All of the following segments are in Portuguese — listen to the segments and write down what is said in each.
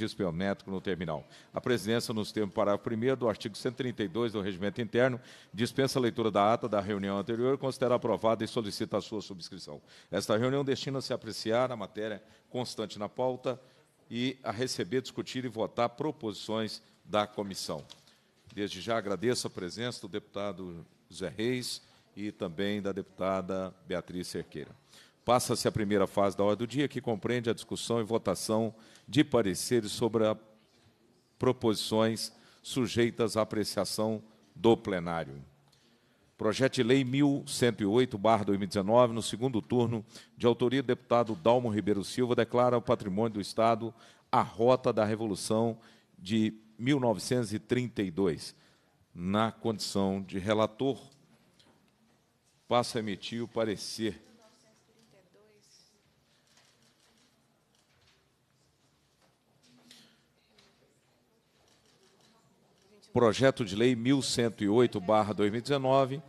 registro biométrico no terminal. A presidência, nos termos do parágrafo 1º do artigo 132 do Regimento Interno, dispensa a leitura da ata da reunião anterior, considera aprovada e solicita a sua subscrição. Esta reunião destina-se a apreciar a matéria constante na pauta e a receber, discutir e votar proposições da comissão. Desde já agradeço a presença do deputado Zé Reis e também da deputada Beatriz Cerqueira. Passa-se a primeira fase da ordem do dia, que compreende a discussão e votação de pareceres sobre as proposições sujeitas à apreciação do plenário. Projeto de Lei 1108/2019, no segundo turno, de autoria do deputado Dalmo Ribeiro Silva, declara o patrimônio do Estado a Rota da Revolução de 1932. Na condição de relator, passo a emitir o parecer. Projeto de Lei 1108/2019,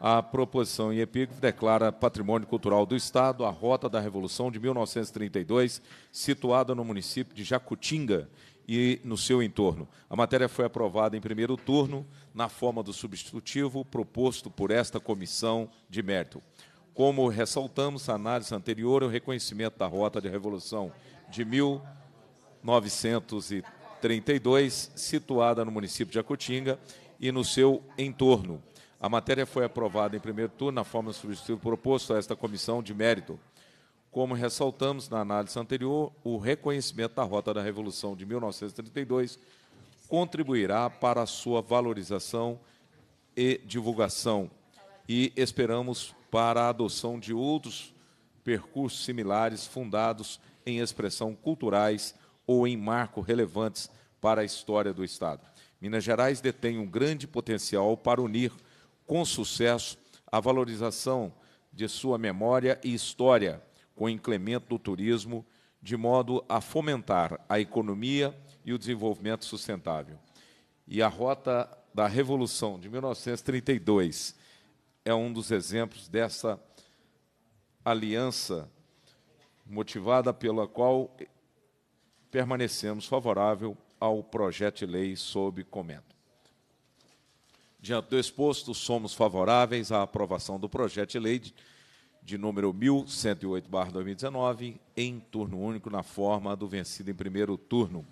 a proposição em epígrafe declara patrimônio cultural do Estado a Rota da Revolução de 1932, situada no município de Jacutinga e no seu entorno. A matéria foi aprovada em primeiro turno, na forma do substitutivo proposto por esta comissão de mérito. Como ressaltamos na análise anterior, o reconhecimento da Rota da Revolução de 1932, situada no município de Jacutinga e no seu entorno. A matéria foi aprovada em primeiro turno, na forma substitutiva proposta a esta comissão de mérito. Como ressaltamos na análise anterior, o reconhecimento da Rota da Revolução de 1932 contribuirá para a sua valorização e divulgação, e esperamos para a adoção de outros percursos similares fundados em expressão culturais ou em marco relevantes para a história do Estado. Minas Gerais detém um grande potencial para unir com sucesso a valorização de sua memória e história com o incremento do turismo, de modo a fomentar a economia e o desenvolvimento sustentável. E a Rota da Revolução de 1932 é um dos exemplos dessa aliança motivada pela qual permanecemos favorável ao projeto de lei sob comento. Diante do exposto, somos favoráveis à aprovação do projeto de lei de número 1108/2019, em turno único, na forma do vencido em primeiro turno.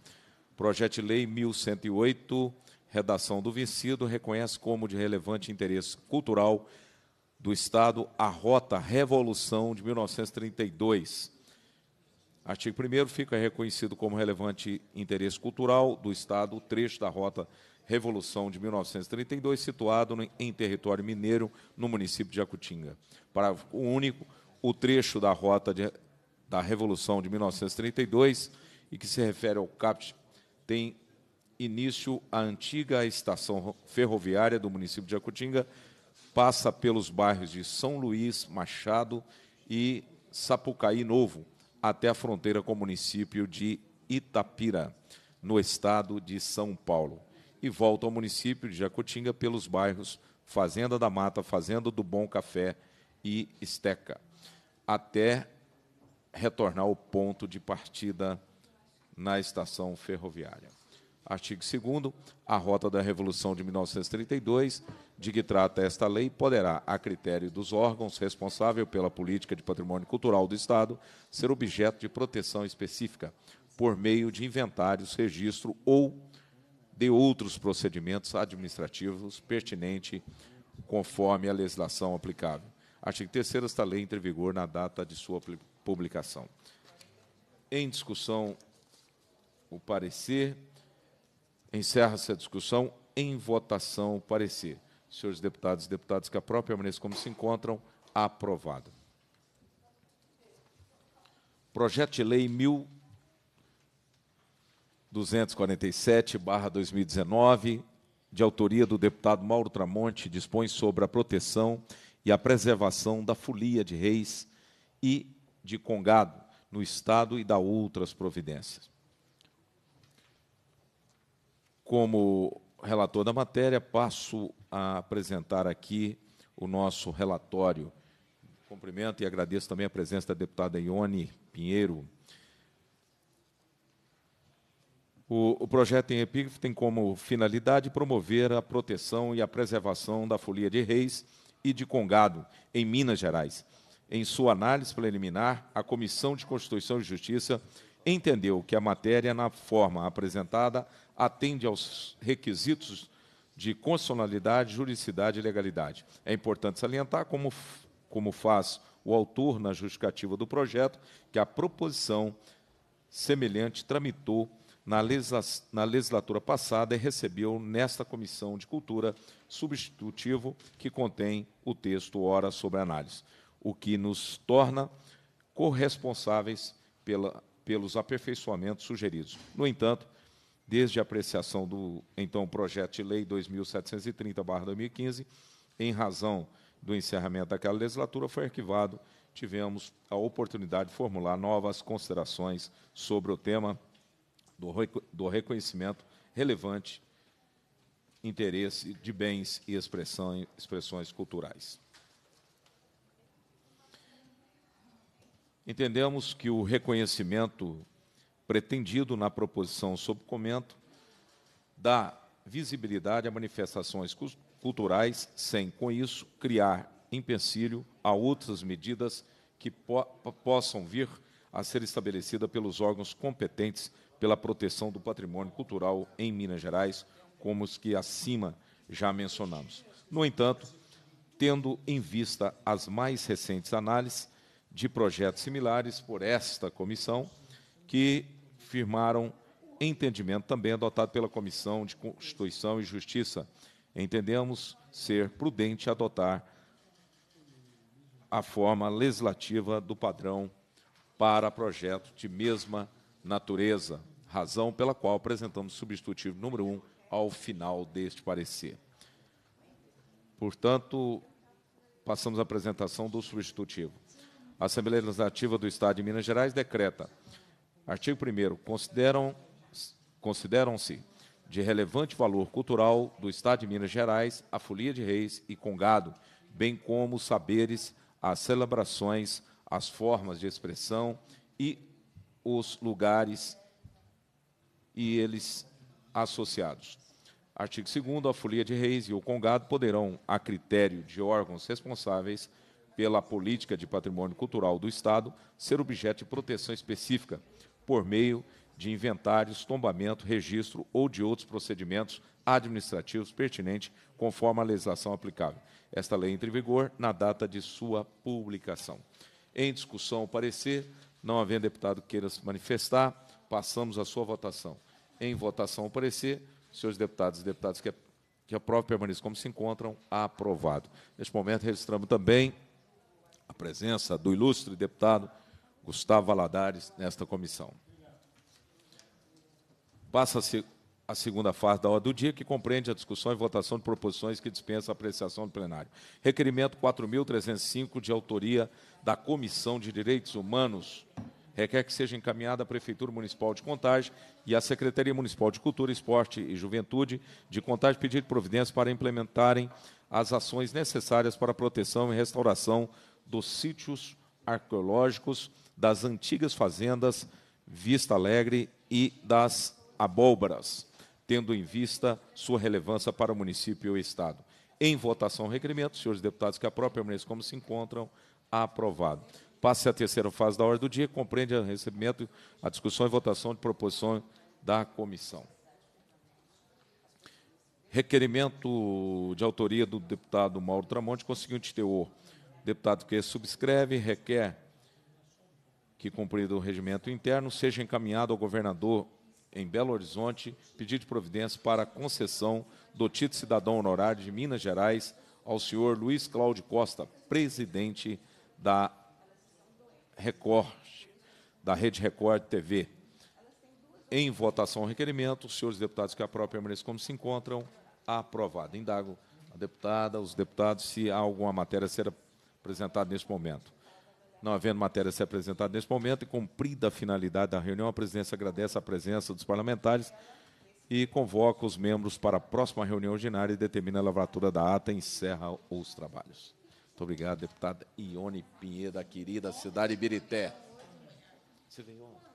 Projeto de lei 1108, redação do vencido, reconhece como de relevante interesse cultural do Estado a Rota Revolução de 1932. Artigo 1º, fica reconhecido como relevante interesse cultural do Estado o trecho da Rota Revolução de 1932, situado em território mineiro, no município de Jacutinga. Parágrafo único, o trecho da Rota da Revolução de 1932, e que se refere ao CAPT, tem início a antiga estação ferroviária do município de Jacutinga, passa pelos bairros de São Luís, Machado e Sapucaí Novo, até a fronteira com o município de Itapira, no estado de São Paulo, e volta ao município de Jacutinga pelos bairros Fazenda da Mata, Fazenda do Bom Café e Esteca, até retornar ao ponto de partida na estação ferroviária. Artigo 2º, a Rota da Revolução de 1932, de que trata esta lei, poderá, a critério dos órgãos responsáveis pela política de patrimônio cultural do Estado, ser objeto de proteção específica, por meio de inventários, registro ou de outros procedimentos administrativos pertinentes, conforme a legislação aplicável. Artigo 3º, esta lei entra em vigor na data de sua publicação. Em discussão, o parecer. Encerra-se a discussão. Em votação, o parecer. Senhores deputados e deputadas que aprovem, permaneçam como se encontram. Aprovado. Projeto de Lei 1247/2019, de autoria do deputado Mauro Tramonte, dispõe sobre a proteção e a preservação da folia de Reis e de Congado no Estado e dá outras providências. Como relator da matéria, passo a apresentar aqui o nosso relatório. Cumprimento e agradeço também a presença da deputada Ione Pinheiro. O projeto em epígrafe tem como finalidade promover a proteção e a preservação da folia de Reis e de Congado, em Minas Gerais. Em sua análise preliminar, a Comissão de Constituição e Justiça entendeu que a matéria, na forma apresentada, atende aos requisitos de constitucionalidade, juridicidade e legalidade. É importante salientar, como faz o autor na justificativa do projeto, que a proposição semelhante tramitou na legislatura passada e recebeu nesta Comissão de Cultura substitutivo que contém o texto ora sobre análise, o que nos torna corresponsáveis pelos aperfeiçoamentos sugeridos. No entanto, desde a apreciação do, então, projeto de lei 2730/2015, em razão do encerramento daquela legislatura, foi arquivado. Tivemos a oportunidade de formular novas considerações sobre o tema do reconhecimento relevante, interesse de bens e expressões culturais. Entendemos que o reconhecimento pretendido na proposição sob comento dá visibilidade a manifestações culturais sem, com isso, criar empecilho a outras medidas que possam vir a ser estabelecidas pelos órgãos competentes pela proteção do patrimônio cultural em Minas Gerais, como os que acima já mencionamos. No entanto, tendo em vista as mais recentes análises de projetos similares por esta comissão, que firmaram entendimento também adotado pela Comissão de Constituição e Justiça, entendemos ser prudente adotar a forma legislativa do padrão para projeto de mesma natureza, razão pela qual apresentamos substitutivo número 1 ao final deste parecer. Portanto, passamos à apresentação do substitutivo. A Assembleia Legislativa do Estado de Minas Gerais decreta, artigo 1º, consideram-se de relevante valor cultural do Estado de Minas Gerais a folia de Reis e Congado, bem como os saberes, as celebrações, as formas de expressão e os lugares e eles associados. Artigo 2º, a folia de Reis e o Congado poderão, a critério de órgãos responsáveis pela política de patrimônio cultural do Estado, ser objeto de proteção específica por meio de inventários, tombamento, registro ou de outros procedimentos administrativos pertinentes conforme a legislação aplicável. Esta lei entra em vigor na data de sua publicação. Em discussão, o parecer. Não havendo deputado que queira se manifestar, passamos à sua votação. Em votação, o parecer. Senhores deputados e deputadas que aprovam, permaneçam como se encontram, aprovado. Neste momento, registramos também a presença do ilustre deputado Gustavo Valadares nesta comissão. Passa-se a segunda fase da ordem do dia, que compreende a discussão e votação de proposições que dispensam a apreciação do plenário. Requerimento 4.305, de autoria da Comissão de Direitos Humanos, requer que seja encaminhada à Prefeitura Municipal de Contagem e à Secretaria Municipal de Cultura, Esporte e Juventude de Contagem pedir providências para implementarem as ações necessárias para a proteção e restauração dos sítios arqueológicos das antigas fazendas Vista Alegre e das Abóboras, tendo em vista sua relevância para o município e o Estado. Em votação, requerimento. Senhores deputados que aprovam, permaneçam como se encontram, aprovado. Passe à terceira fase da ordem do dia, compreende o recebimento, a discussão e votação de proposição da comissão. Requerimento de autoria do deputado Mauro Tramonte, com o seguinte teor. O deputado que subscreve requer que, cumprido o regimento interno, seja encaminhado ao governador em Belo Horizonte, pedido de providência para a concessão do título de cidadão honorário de Minas Gerais ao senhor Luiz Cláudio Costa, presidente da Record, da Rede Record TV. Em votação, requerimento. Os senhores deputados que aprovam, permaneçam como se encontram, aprovado. Indago a deputada, os deputados, se há alguma matéria a ser apresentada neste momento. Não havendo matéria a ser apresentada neste momento e cumprida a finalidade da reunião, a presidência agradece a presença dos parlamentares e convoca os membros para a próxima reunião ordinária e determina a lavratura da ata e encerra os trabalhos. Muito obrigado, deputada Ione Pinheiro, da querida cidade de Birité. Você veio ontem?